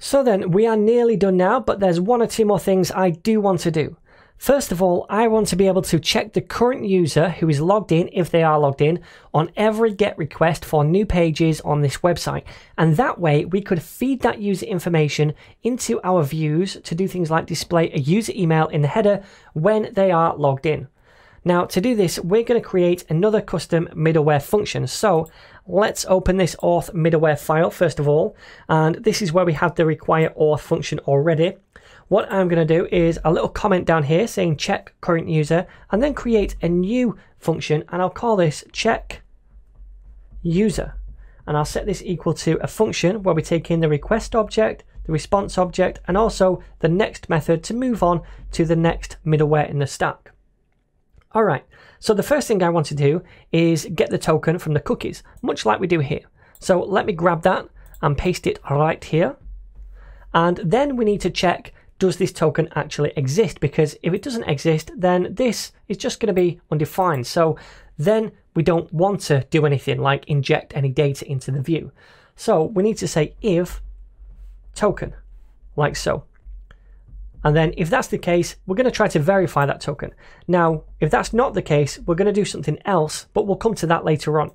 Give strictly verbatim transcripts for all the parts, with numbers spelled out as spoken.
So then, we are nearly done now, but there's one or two more things I do want to do. First of all, I want to be able to check the current user who is logged in, if they are logged in, on every GET request for new pages on this website. And that way we could feed that user information into our views to do things like display a user email in the header when they are logged in. Now to do this, we're going to create another custom middleware function. So let's open this auth middleware file first of all. And this is where we have the require auth function already. What I'm going to do is a little comment down here saying check current user, and then create a new function, and I'll call this check user. And I'll set this equal to a function where we take in the request object, the response object, and also the next method to move on to the next middleware in the stack. All right, so the first thing I want to do is get the token from the cookies, much like we do here. So let me grab that and paste it right here. And then we need to check, does this token actually exist? Because if it doesn't exist, then this is just going to be undefined. So then we don't want to do anything like inject any data into the view. So we need to say if token, like so. And then if that's the case, we're going to try to verify that token. Now, if that's not the case, we're going to do something else, but we'll come to that later on.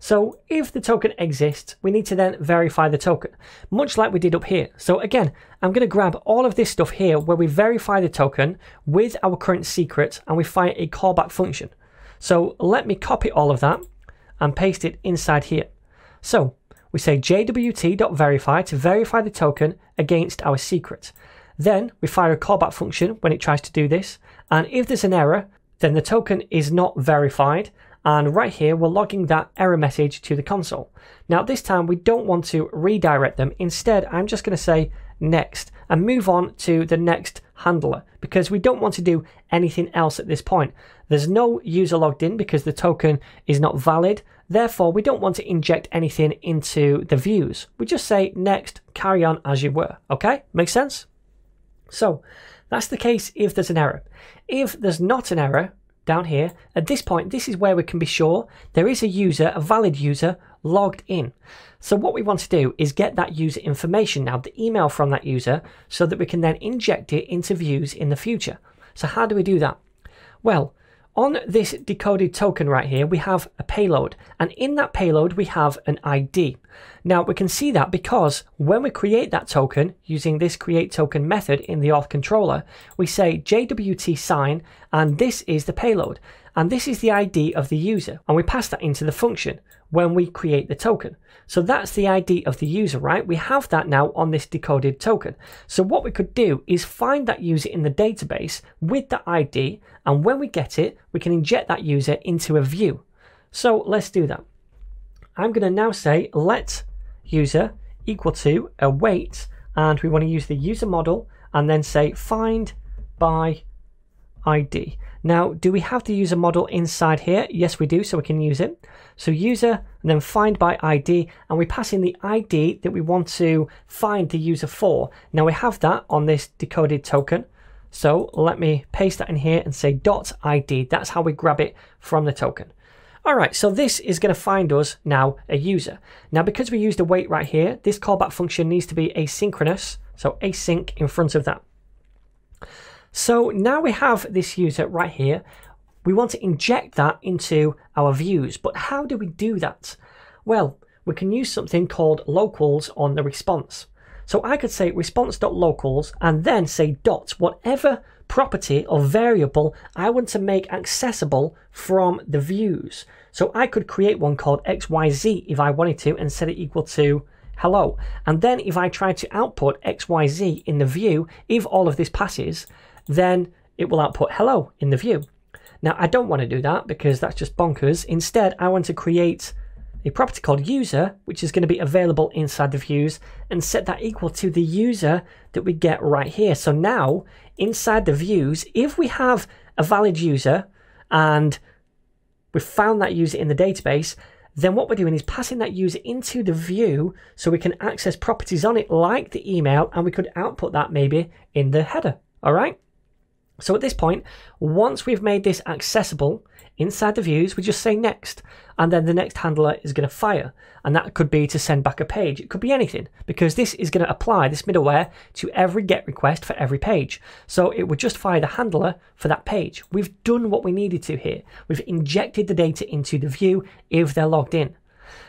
So if the token exists, we need to then verify the token, much like we did up here. So again, I'm going to grab all of this stuff here where we verify the token with our current secret and we fire a callback function. So let me copy all of that and paste it inside here. So we say J W T dot verify to verify the token against our secret. Then we fire a callback function when it tries to do this, and if there's an error, then the token is not verified, and right here we're logging that error message to the console. Now this time we don't want to redirect them. Instead, I'm just going to say next and move on to the next handler, because we don't want to do anything else at this point. There's no user logged in because the token is not valid, therefore we don't want to inject anything into the views. We just say next, carry on as you were. Okay, makes sense? So that's the case if there's an error. If there's not an error down here, at this point, this is where we can be sure there is a user, a valid user, logged in. So what we want to do is get that user information now, the email from that user, so that we can then inject it into views in the future. So how do we do that? Well, on this decoded token right here, we have a payload, and in that payload, we have an I D. Now we can see that because when we create that token using this create token method in the auth controller, we say J W T sign, and this is the payload, and this is the I D of the user, and we pass that into the function when we create the token. So that's the I D of the user, right? We have that now on this decoded token. So what we could do is find that user in the database with the I D, and when we get it, we can inject that user into a view. So let's do that. I'm going to now say let user equal to await, and we want to use the user model and then say find by I D. Now, do we have the user model inside here? Yes, we do, so we can use it. So user and then find by I D, and we pass in the I D that we want to find the user for. Now we have that on this decoded token. So let me paste that in here and say dot I D. That's how we grab it from the token. All right, so this is going to find us now a user. Now, because we used await right here, this callback function needs to be asynchronous. So async in front of that. So now we have this user right here. We want to inject that into our views, but how do we do that? Well, we can use something called locals on the response. So I could say response.locals and then say dot whatever property or variable I want to make accessible from the views. So I could create one called X Y Z if I wanted to and set it equal to hello. And then if I try to output X Y Z in the view, if all of this passes, then it will output hello in the view. Now I don't want to do that because that's just bonkers. Instead, I want to create a property called user, which is going to be available inside the views, and set that equal to the user that we get right here. So now inside the views, if we have a valid user and we've found that user in the database, then what we're doing is passing that user into the view so we can access properties on it like the email, and we could output that maybe in the header. All right. So at this point, once we've made this accessible inside the views, we just say next, and then the next handler is going to fire. And that could be to send back a page. It could be anything, because this is going to apply this middleware to every GET request for every page. So it would just fire the handler for that page. We've done what we needed to here. We've injected the data into the view if they're logged in.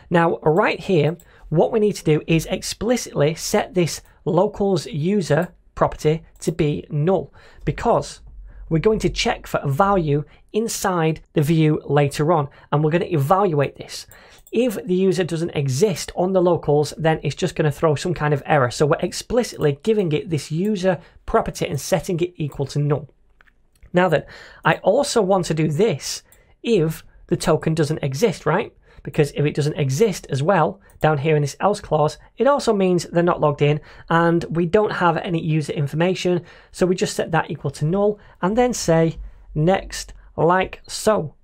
Now, right here, what we need to do is explicitly set this locals user property to be null, because we're going to check for a value inside the view later on, and we're going to evaluate this. If the user doesn't exist on the locals, then it's just going to throw some kind of error. So we're explicitly giving it this user property and setting it equal to null. Now then, I also want to do this if the token doesn't exist, right? Because if it doesn't exist as well, down here in this else clause, it also means they're not logged in and we don't have any user information. So we just set that equal to null and then say next, like so.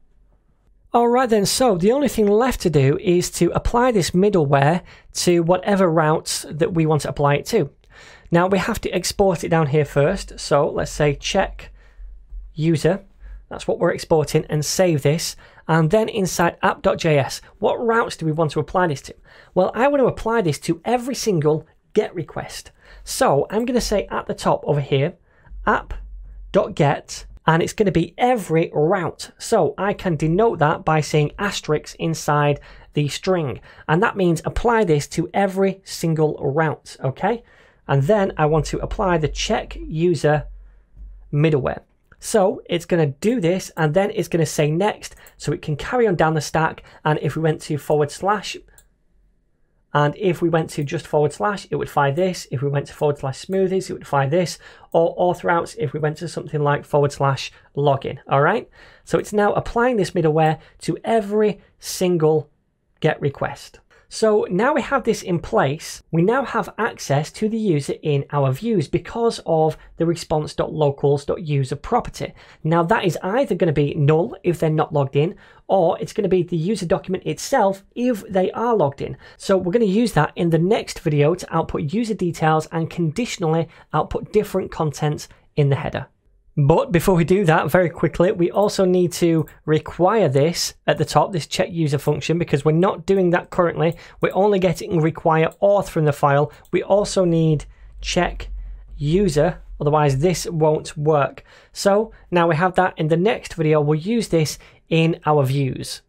All right then, so the only thing left to do is to apply this middleware to whatever routes that we want to apply it to. Now we have to export it down here first. So let's say check user. That's what we're exporting, and save this. And then inside app.js, what routes do we want to apply this to? Well, I want to apply this to every single GET request. So I'm going to say at the top over here, app.get, and it's going to be every route. So I can denote that by saying asterisk inside the string. And that means apply this to every single route, okay? And then I want to apply the check user middleware. So it's going to do this and then it's going to say next, so it can carry on down the stack. And if we went to forward slash, and if we went to just forward slash, it would fire this. If we went to forward slash smoothies, it would fire this, or auth routes if we went to something like forward slash login. All right. So it's now applying this middleware to every single GET request. So now we have this in place, we now have access to the user in our views because of the response.locals.user property. Now that is either going to be null if they're not logged in, or it's going to be the user document itself if they are logged in. So we're going to use that in the next video to output user details and conditionally output different contents in the header. But before we do that, very quickly, we also need to require this at the top, this check user function, because we're not doing that currently. We're only getting require auth from the file. We also need check user, otherwise this won't work. So now we have that. In the next video, we'll use this in our views.